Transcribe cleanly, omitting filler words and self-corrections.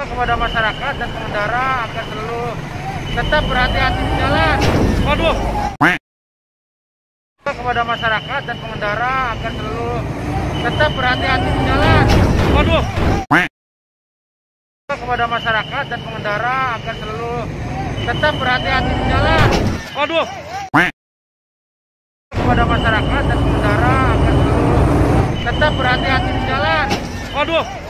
Kepada masyarakat dan pengendara agar selalu tetap berhati-hati di jalan. Waduh. Kepada masyarakat dan pengendara agar selalu tetap berhati-hati di jalan. Waduh. Kepada masyarakat dan pengendara agar selalu tetap berhati-hati di jalan. Waduh. Kepada masyarakat dan pengendara agar selalu tetap berhati-hati di jalan. Waduh.